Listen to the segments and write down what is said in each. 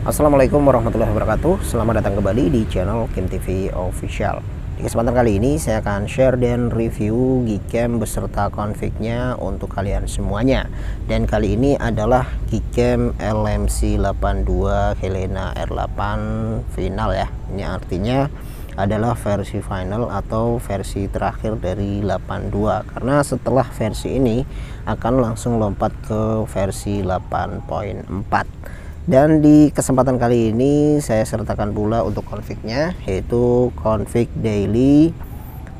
Assalamualaikum warahmatullahi wabarakatuh. Selamat datang kembali di channel Kim TV Official. Di kesempatan kali ini saya akan share dan review Gcam beserta config-nya untuk kalian semuanya. Dan kali ini adalah Gcam LMC8.2 Helena R8 final ya. Ini artinya adalah versi final atau versi terakhir dari 8.2, karena setelah versi ini akan langsung lompat ke versi 8.4. Dan di kesempatan kali ini saya sertakan pula untuk config-nya, yaitu config daily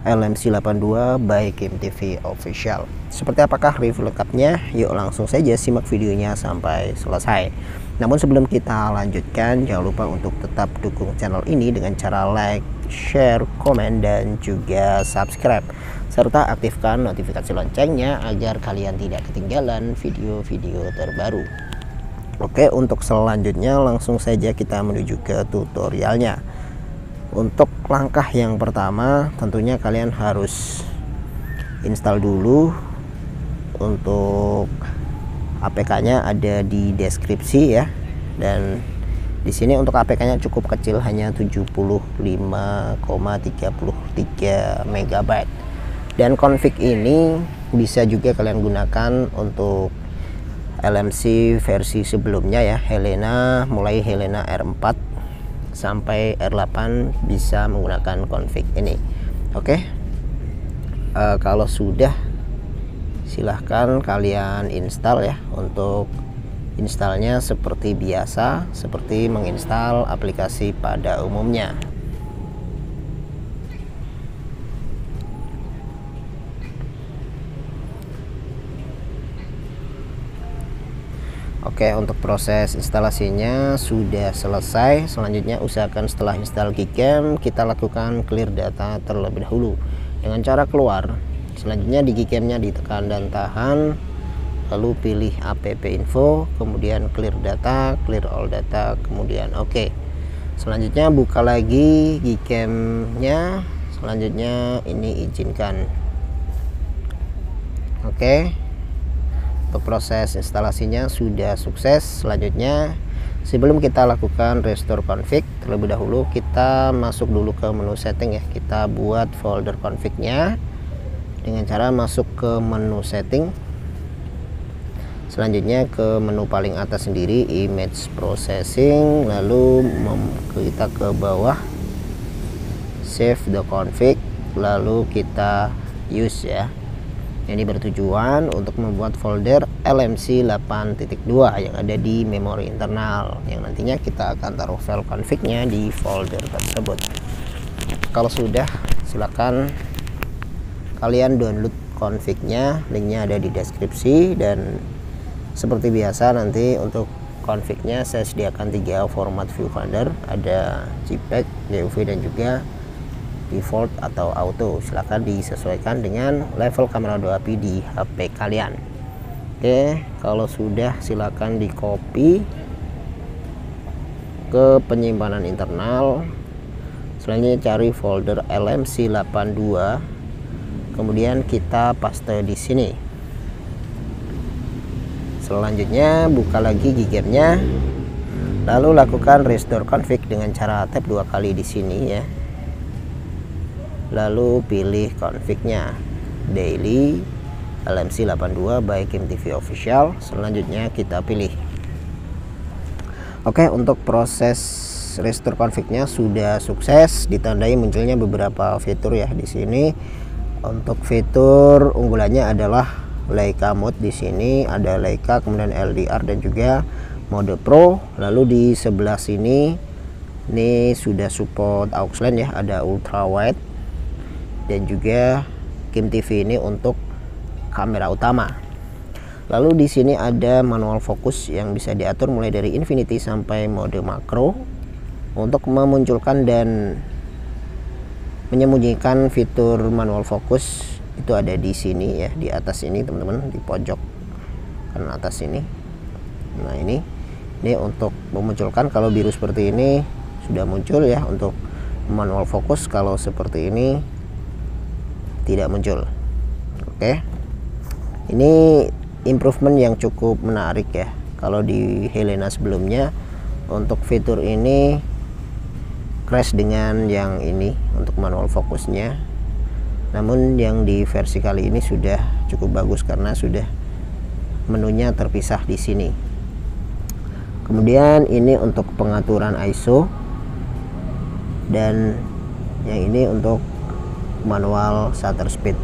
LMC82 by Kim TV Official. Seperti apakah review lengkapnya? Yuk langsung saja simak videonya sampai selesai. Namun sebelum kita lanjutkan, jangan lupa untuk tetap dukung channel ini dengan cara like, share, komen, dan juga subscribe, serta aktifkan notifikasi loncengnya agar kalian tidak ketinggalan video-video terbaru. Oke, untuk selanjutnya langsung saja kita menuju ke tutorialnya. Untuk langkah yang pertama, tentunya kalian harus install dulu. Untuk APK-nya ada di deskripsi ya. Dan di sini untuk APK-nya cukup kecil, hanya 75,33 MB. Dan config ini bisa juga kalian gunakan untuk LMC versi sebelumnya ya, Helena, mulai Helena R4 sampai R8 bisa menggunakan config ini. Oke, kalau sudah silahkan kalian install ya. Untuk installnya seperti biasa, seperti menginstal aplikasi pada umumnya. Oke, untuk proses instalasinya sudah selesai. Selanjutnya usahakan setelah install Gcam kita lakukan clear data terlebih dahulu dengan cara keluar. Selanjutnya di Gcam-nya ditekan dan tahan, lalu pilih app info, kemudian clear data, clear all data, kemudian oke. Selanjutnya buka lagi Gcam-nya, selanjutnya ini izinkan. Oke, untuk proses instalasinya sudah sukses. Selanjutnya sebelum kita lakukan restore config, terlebih dahulu kita masuk dulu ke menu setting ya. Kita buat folder config-nya dengan cara masuk ke menu setting, selanjutnya ke menu paling atas sendiri, image processing, lalu kita ke bawah save the config, lalu kita use ya. Ini bertujuan untuk membuat folder LMC 8.2 yang ada di memori internal, yang nantinya kita akan taruh file config-nya di folder tersebut. Kalau sudah, silakan kalian download config-nya, linknya ada di deskripsi. Dan seperti biasa nanti untuk config-nya saya sediakan 3 format viewfinder, ada JPEG, DOV, dan juga default atau auto. Silahkan disesuaikan dengan level kamera Doa api di HP kalian. Oke, kalau sudah silahkan di copy ke penyimpanan internal, selanjutnya cari folder LMC82, kemudian kita paste di sini. Selanjutnya buka lagi Gcam-nya, lalu lakukan restore config dengan cara tap 2 kali di sini ya. Lalu pilih config-nya daily LMC82 by Kim TV Official. Selanjutnya kita pilih. Oke, untuk proses restore config-nya sudah sukses, ditandai munculnya beberapa fitur ya di sini. Untuk fitur unggulannya adalah Leica mode, di sini ada Leica, kemudian LDR dan juga mode Pro. Lalu di sebelah sini ini sudah support aux lens ya, ada ultra wide. Dan juga Kim TV ini untuk kamera utama. Lalu di sini ada manual fokus yang bisa diatur mulai dari infinity sampai mode makro untuk memunculkan dan menyembunyikan fitur manual fokus. Itu ada di sini ya, di atas ini teman-teman, di pojok kanan atas ini. Nah, ini untuk memunculkan kalau biru seperti ini sudah muncul ya. Untuk manual fokus kalau seperti ini tidak muncul. Oke, ini improvement yang cukup menarik ya. Kalau di Helena sebelumnya Untuk fitur ini crash dengan yang ini untuk manual fokusnya, namun yang di versi kali ini sudah cukup bagus karena sudah menunya terpisah di sini. Kemudian ini untuk pengaturan ISO dan yang ini untuk manual shutter speed.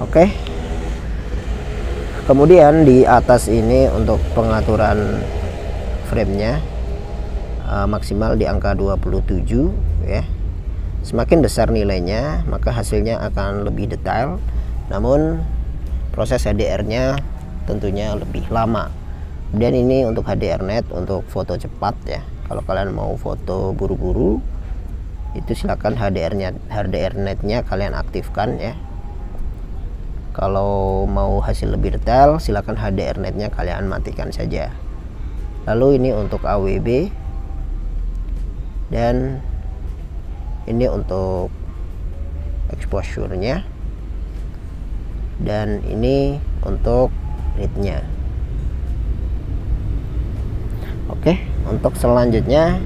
Oke. Kemudian di atas ini untuk pengaturan frame-nya maksimal di angka 27 ya. Semakin besar nilainya maka hasilnya akan lebih detail, namun proses HDR-nya tentunya lebih lama. Kemudian ini untuk HDR net untuk foto cepat ya. Kalau kalian mau foto buru-buru itu silakan HDR net-nya kalian aktifkan ya. Kalau mau hasil lebih detail silakan HDR net-nya kalian matikan saja. Lalu ini untuk AWB dan ini untuk exposure-nya dan ini untuk read-nya. Oke, untuk selanjutnya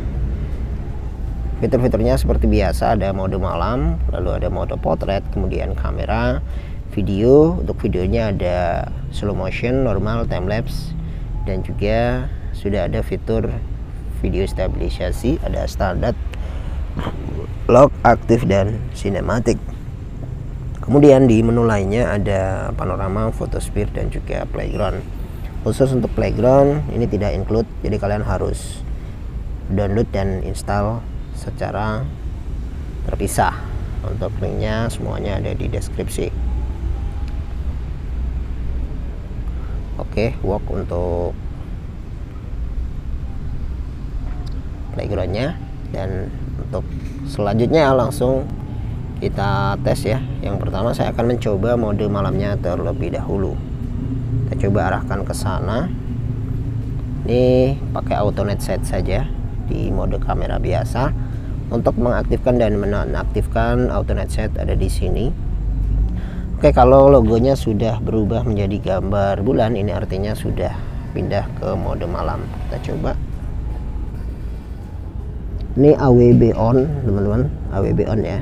fitur-fiturnya seperti biasa, ada mode malam, lalu ada mode potret, kemudian kamera, video. Untuk videonya ada slow motion, normal, time lapse, dan juga sudah ada fitur video stabilisasi, ada standar, lock, aktif, dan sinematik. Kemudian di menu lainnya ada panorama, photosphere, dan juga playground. Khusus untuk playground ini tidak include, jadi kalian harus download dan install secara terpisah. Untuk linknya semuanya ada di deskripsi. Oke, work untuk playgroundnya, dan untuk selanjutnya langsung kita tes ya. Yang pertama saya akan mencoba mode malamnya terlebih dahulu. Kita coba arahkan ke sana. Ini pakai auto night sight saja di mode kamera biasa. Untuk mengaktifkan dan menonaktifkan auto night sight ada di sini. Oke, kalau logonya sudah berubah menjadi gambar bulan, ini artinya sudah pindah ke mode malam. Kita coba. Ini AWB on, teman-teman. AWB on ya.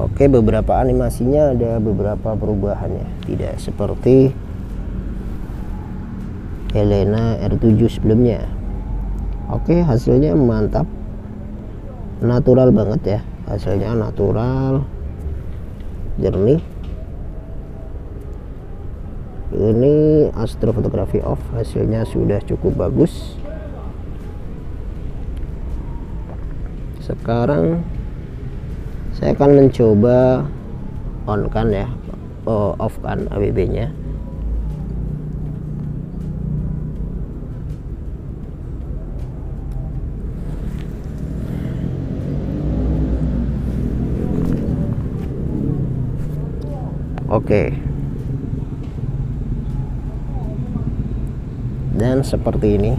Oke, beberapa animasinya ada beberapa perubahannya. Tidak seperti Helena R7 sebelumnya. Oke, hasilnya mantap. Natural banget ya. Hasilnya natural, jernih. Ini astrofotografi off, hasilnya sudah cukup bagus. Sekarang saya akan mencoba on kan ya, off kan AWB-nya. Oke. Dan seperti ini.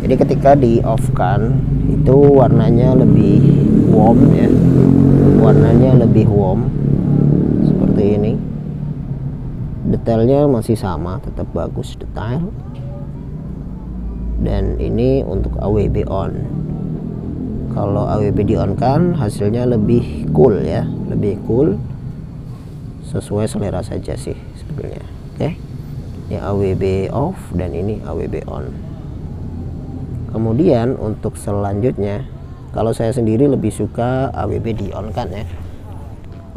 Jadi ketika di off kan itu warnanya lebih warm ya. Warnanya lebih warm seperti ini. Detailnya masih sama, tetap bagus detail. Dan ini untuk AWB on. Kalau AWB di on kan hasilnya lebih cool ya, lebih cool. Sesuai selera saja sih sebenarnya. Oke. Ini AWB off dan ini AWB on. Kemudian untuk selanjutnya, kalau saya sendiri lebih suka AWB di on kan ya.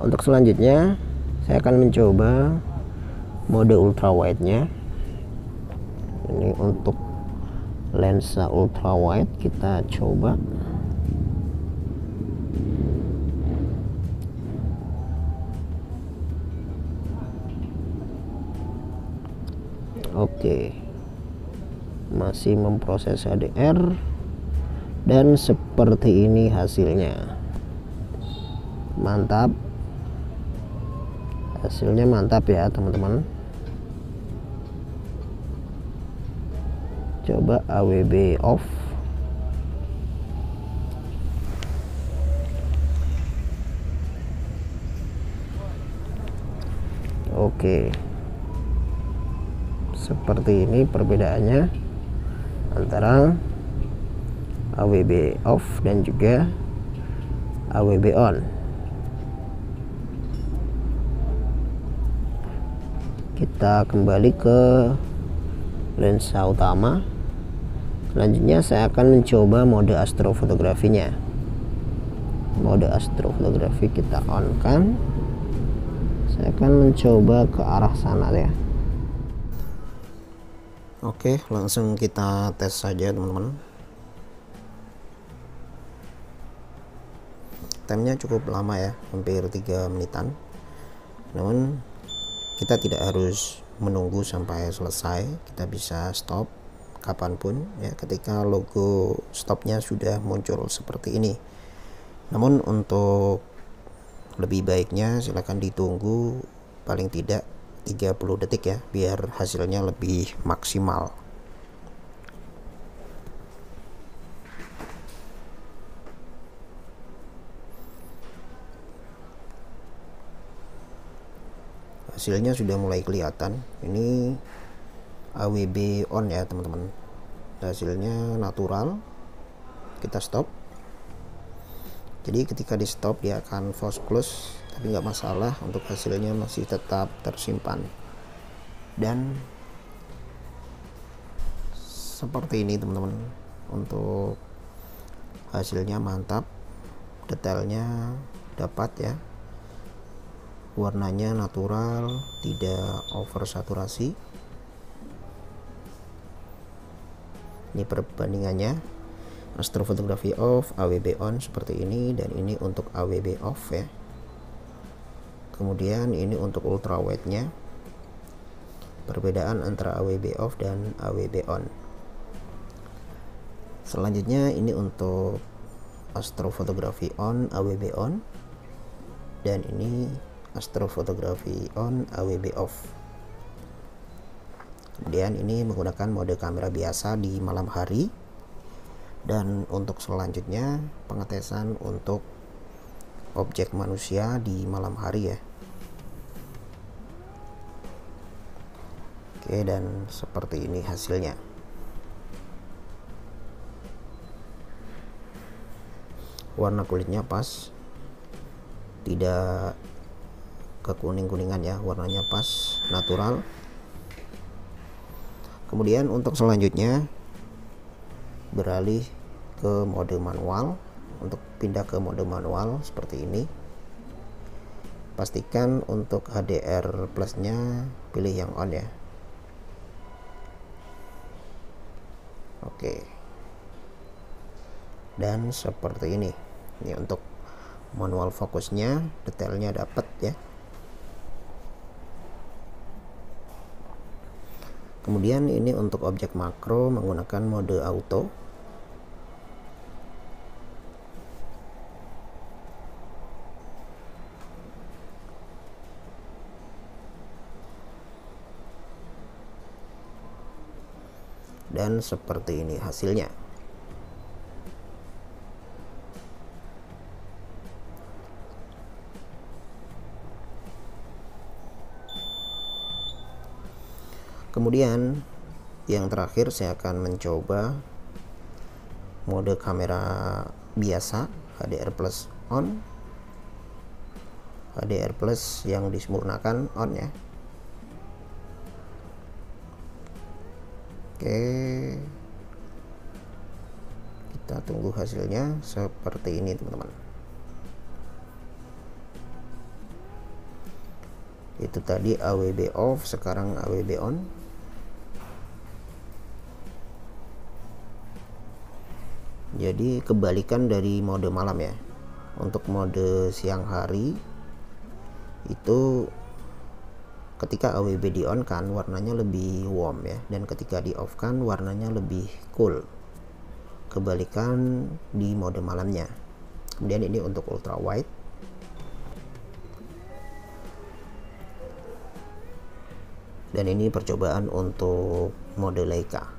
Untuk selanjutnya saya akan mencoba mode ultra wide nya. Ini untuk lensa ultra wide kita coba. Oke, masih memproses HDR dan seperti ini hasilnya. Mantap, hasilnya mantap ya teman-teman. Coba AWB off. Oke, seperti ini perbedaannya antara AWB off dan juga AWB on. Kita kembali ke lensa utama. Selanjutnya saya akan mencoba mode astrofotografinya. Mode astrofotografi kita on kan. Saya akan mencoba ke arah sana ya. Oke, langsung kita tes saja teman-teman. Timenya cukup lama ya, hampir 3 menitan. Namun kita tidak harus menunggu sampai selesai, kita bisa stop kapanpun ya, ketika logo stopnya sudah muncul seperti ini. Namun untuk lebih baiknya silahkan ditunggu paling tidak 30 detik ya, biar hasilnya lebih maksimal. Hasilnya sudah mulai kelihatan. Ini AWB on ya teman-teman. Hasilnya natural. Kita stop. Jadi ketika di stop dia akan force close, tapi nggak masalah, untuk hasilnya masih tetap tersimpan. Dan seperti ini teman-teman. Untuk hasilnya mantap. Detailnya dapat ya. Warnanya natural, tidak oversaturasi. Ini perbandingannya astrofotografi off, AWB on seperti ini, dan ini untuk AWB off ya. Kemudian ini untuk ultrawide nya perbedaan antara AWB off dan AWB on. Selanjutnya ini untuk astrofotografi on, AWB on, dan ini astrofotografi on, AWB off. Kemudian ini menggunakan mode kamera biasa di malam hari. Dan untuk selanjutnya pengetesan untuk objek manusia di malam hari ya. Oke, dan seperti ini hasilnya. Warna kulitnya pas, tidak kekuning-kuningan ya, warnanya pas, natural. Kemudian untuk selanjutnya beralih ke mode manual. Untuk pindah ke mode manual seperti ini, pastikan untuk HDR plusnya pilih yang on ya. Oke, dan seperti ini. Ini untuk manual fokusnya, detailnya dapat ya. Kemudian ini untuk objek makro menggunakan mode auto. Dan seperti ini hasilnya. Kemudian yang terakhir saya akan mencoba mode kamera biasa, HDR plus on, HDR plus yang disempurnakan on ya. Oke, kita tunggu hasilnya seperti ini teman-teman. Itu tadi AWB off, sekarang AWB on. Jadi kebalikan dari mode malam ya. Untuk mode siang hari itu ketika AWB di on kan warnanya lebih warm ya, dan ketika di off kan warnanya lebih cool. Kebalikan di mode malamnya. Kemudian ini untuk ultrawide. Dan ini percobaan untuk mode Leica.